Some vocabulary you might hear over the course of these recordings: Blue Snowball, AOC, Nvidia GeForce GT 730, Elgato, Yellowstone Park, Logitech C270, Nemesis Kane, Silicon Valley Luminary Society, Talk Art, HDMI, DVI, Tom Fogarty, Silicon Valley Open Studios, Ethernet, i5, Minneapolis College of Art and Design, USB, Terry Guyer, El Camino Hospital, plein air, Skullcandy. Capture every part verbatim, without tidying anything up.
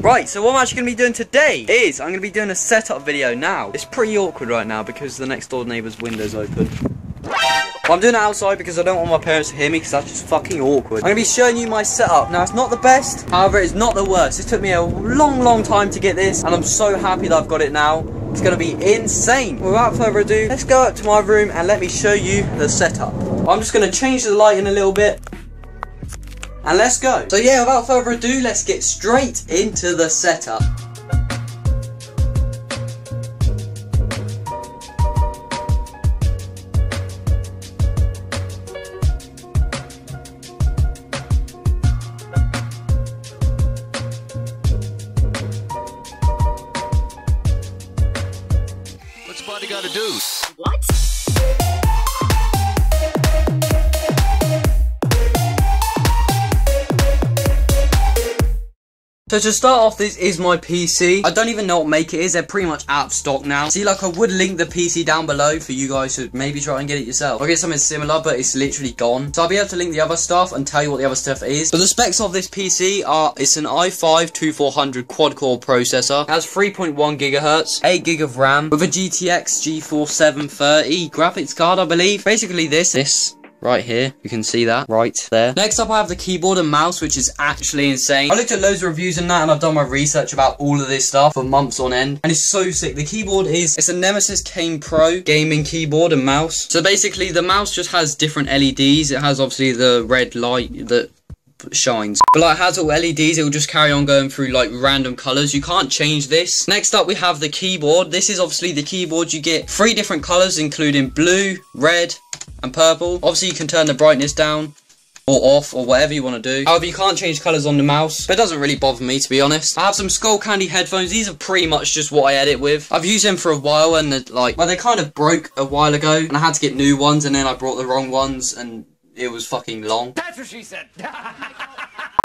Right, so what I'm actually going to be doing today is I'm going to be doing a setup video now. It's pretty awkward right now because the next door neighbour's window's open. But I'm doing it outside because I don't want my parents to hear me because that's just fucking awkward. I'm going to be showing you my setup. Now, it's not the best, however, it's not the worst. It took me a long, long time to get this, and I'm so happy that I've got it now. It's going to be insane. Without further ado, let's go up to my room and let me show you the setup. I'm just going to change the lighting a little bit. And let's go. So yeah, without further ado, let's get straight into the setup. What's the body gotta do? What? So to start off, this is my P C. I don't even know what make it is. They're pretty much out of stock now. See, like, I would link the P C down below for you guys to maybe try and get it yourself. I'll get something similar, but it's literally gone. So I'll be able to link the other stuff and tell you what the other stuff is. But the specs of this P C are, it's an i five twenty-four hundred quad-core processor. It has three point one gigahertz, eight gig of RAM, with a G T X GeForce seven thirty graphics card, I believe. Basically this, this. Right here, you can see that right there. Next up, I have the keyboard and mouse, which is actually insane. I looked at loads of reviews and that, and I've done my research about all of this stuff for months on end, and it's so sick. The keyboard is, it's a Nemesis Kane Pro gaming keyboard and mouse. So basically, the mouse just has different L E Ds. It has obviously the red light that shines, but like, it has all L E Ds. It will just carry on going through like random colors. You can't change this. Next up, we have the keyboard. This is obviously the keyboard. You get three different colors, including blue, red, and purple. Obviously, you can turn the brightness down or off or whatever you want to do. However, you can't change colors on the mouse, but it doesn't really bother me, to be honest. I have some Skullcandy headphones. These are pretty much just what I edit with. I've used them for a while, and they're like, well, they kind of broke a while ago, and I had to get new ones, and then I brought the wrong ones, and it was fucking long. That's what she said.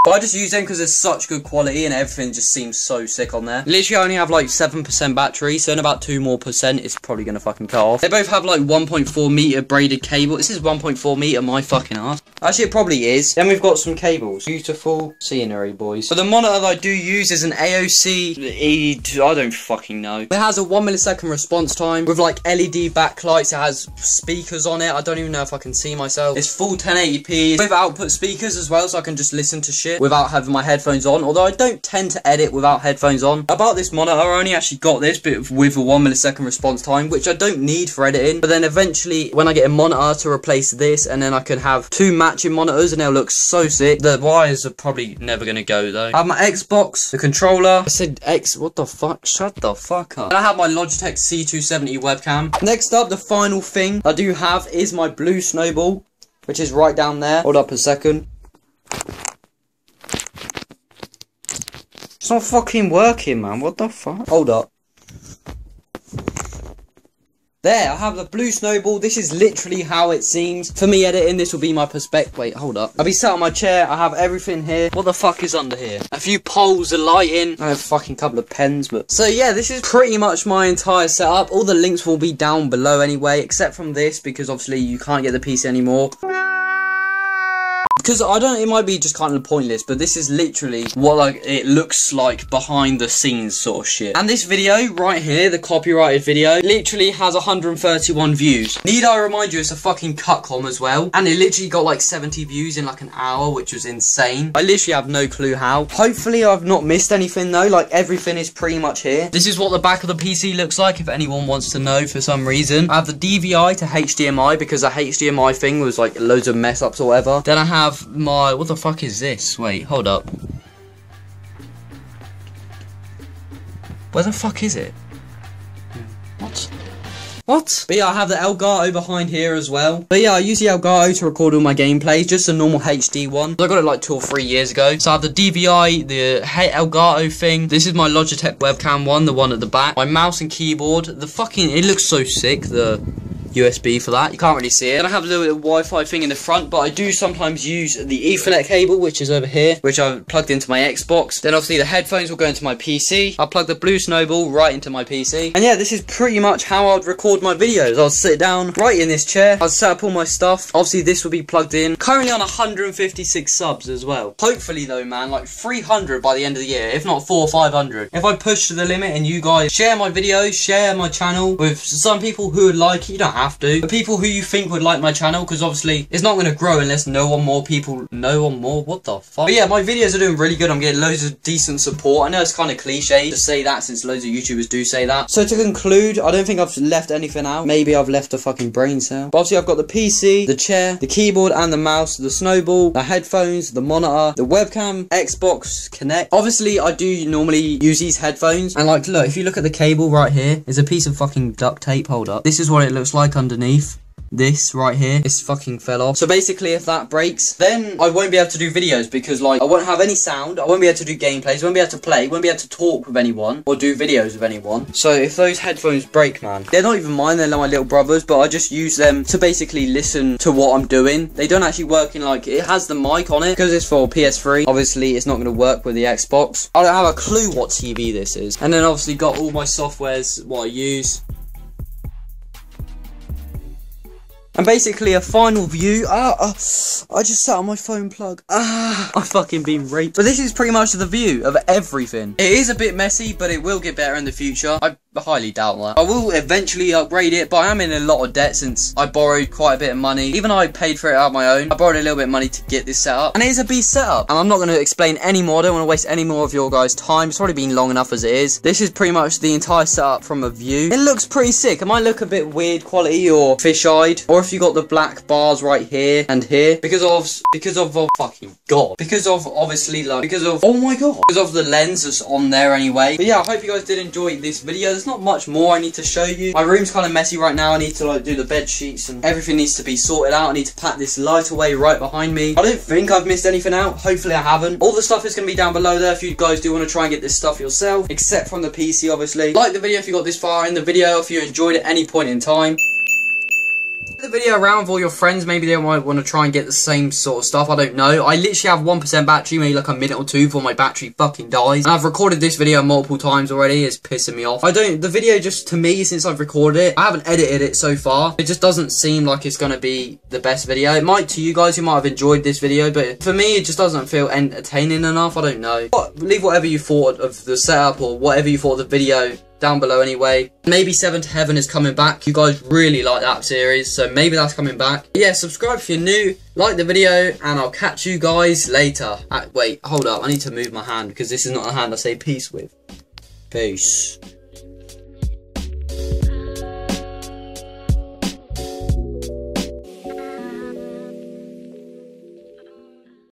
But I just use them because there's such good quality and everything just seems so sick on there. Literally, I only have like seven percent battery, so in about two more percent, it's probably going to fucking cut off. They both have like one point four meter braided cable. This is one point four meter, my fucking ass. Actually, it probably is. Then we've got some cables. Beautiful scenery, boys. But the monitor that I do use is an A O C, I don't fucking know. It has a one millisecond response time with like L E D backlights. It has speakers on it. I don't even know if I can see myself. It's full ten eighty p with output speakers as well, so I can just listen to shit without having my headphones on, although I don't tend to edit without headphones on. About this monitor, I only actually got this but with a one millisecond response time, which I don't need for editing, but then eventually when I get a monitor to replace this, and then I can have two matching monitors and they'll look so sick. The wires are probably never gonna go though. I have my Xbox, the controller. I said X, what the fuck? Shut the fuck up. And I have my Logitech C two seventy webcam. Next up, the final thing I do have is my Blue Snowball, which is right down there. Hold up a second. It's not fucking working, man. What the fuck? Hold up. There, I have the Blue Snowball. This is literally how it seems. For me editing, this will be my perspective. Wait, hold up. I'll be sat on my chair. I have everything here. What the fuck is under here? A few poles, a lighting. I have a fucking couple of pens, but... So yeah, this is pretty much my entire setup. All the links will be down below anyway, except from this, because obviously you can't get the P C anymore. Because I don't, it might be just kind of pointless, but this is literally what like it looks like behind the scenes sort of shit. And this video right here, the copyrighted video, literally has one hundred thirty-one views. Need I remind you, it's a fucking cutcom as well. And it literally got like seventy views in like an hour, which was insane. I literally have no clue how. Hopefully I've not missed anything though, like everything is pretty much here. This is what the back of the P C looks like if anyone wants to know for some reason. I have the D V I to H D M I because the H D M I thing was like loads of mess ups or whatever. Then I have my, what the fuck is this? Wait, hold up. Where the fuck is it? What? What? But yeah, I have the Elgato behind here as well. But yeah, I use the Elgato to record all my gameplays, just a normal H D one. I got it like two or three years ago. So I have the D V I, the Elgato thing. This is my Logitech webcam one, the one at the back. My mouse and keyboard. The fucking, it looks so sick, the... U S B for that. You can't really see it. And I have a little bit of Wi-Fi thing in the front, but I do sometimes use the Ethernet cable, which is over here, which I've plugged into my Xbox. Then obviously the headphones will go into my P C. I'll plug the Blue Snowball right into my P C. And yeah, this is pretty much how I'd record my videos. I'll sit down right in this chair. I'll set up all my stuff. Obviously this will be plugged in. Currently on one hundred fifty-six subs as well. Hopefully though, man, like three hundred by the end of the year, if not four or five hundred. If I push to the limit and you guys share my videos, share my channel with some people who would like it, you don't have to, but people who you think would like my channel, because obviously it's not going to grow unless no one more people, no one more, what the fuck? But yeah, my videos are doing really good. I'm getting loads of decent support. I know it's kind of cliche to say that since loads of YouTubers do say that. So to conclude, I don't think I've left anything out. Maybe I've left a fucking brain cell. But obviously I've got the P C, the chair, the keyboard and the mouse, the Snowball, the headphones, the monitor, the webcam, Xbox Connect. Obviously I do normally use these headphones, and like look, if you look at the cable right here, there's a piece of fucking duct tape, hold up. This is what it looks like underneath. This right here, this fucking fell off. So basically if that breaks, then I won't be able to do videos, because like I won't have any sound, I won't be able to do gameplays, I won't be able to play, I won't be able to talk with anyone or do videos with anyone. So if those headphones break, man, they're not even mine, they're like my little brother's, but I just use them to basically listen to what I'm doing. They don't actually work in, like, it has the mic on it because it's for P S three. Obviously it's not going to work with the Xbox. I don't have a clue what T V this is. And then obviously got all my softwares, what I use. And basically a final view. Ah, ah, I just sat on my phone plug. Ah, I've fucking been raped. But this is pretty much the view of everything. It is a bit messy, but it will get better in the future. I highly doubt that. I will eventually upgrade it, but I am in a lot of debt since I borrowed quite a bit of money. Even though I paid for it out of my own, I borrowed a little bit of money to get this set up. And it is a beast setup. And I'm not going to explain any more. I don't want to waste any more of your guys' time. It's already been long enough as it is. This is pretty much the entire setup from a view. It looks pretty sick. It might look a bit weird quality or fish-eyed, or if you got the black bars right here and here, because of because of oh, fucking god, because of obviously like because of oh my god, because of the lens that's on there anyway. But yeah, I hope you guys did enjoy this video. There's not much more I need to show you. My room's kind of messy right now. I need to like do the bed sheets and everything needs to be sorted out. I need to pack this light away right behind me. I don't think I've missed anything out. Hopefully I haven't. All the stuff is going to be down below there if you guys do want to try and get this stuff yourself, except from the P C obviously. Like the video if you got this far in the video, if you enjoyed it at any point in time. The video around with all your friends, maybe they might want to try and get the same sort of stuff, I don't know. I literally have one percent battery, maybe like a minute or two before my battery fucking dies. And I've recorded this video multiple times already, it's pissing me off. I don't, the video just, to me, since I've recorded it, I haven't edited it so far, it just doesn't seem like it's going to be the best video. It might to you guys who might have enjoyed this video, but for me it just doesn't feel entertaining enough, I don't know. But leave whatever you thought of the setup or whatever you thought of the video down below anyway. Maybe Seven to Heaven is coming back. You guys really like that series, so maybe that's coming back. But yeah, subscribe if you're new, like the video, and I'll catch you guys later. Uh, wait, hold up, I need to move my hand because this is not the hand I say peace with. Peace.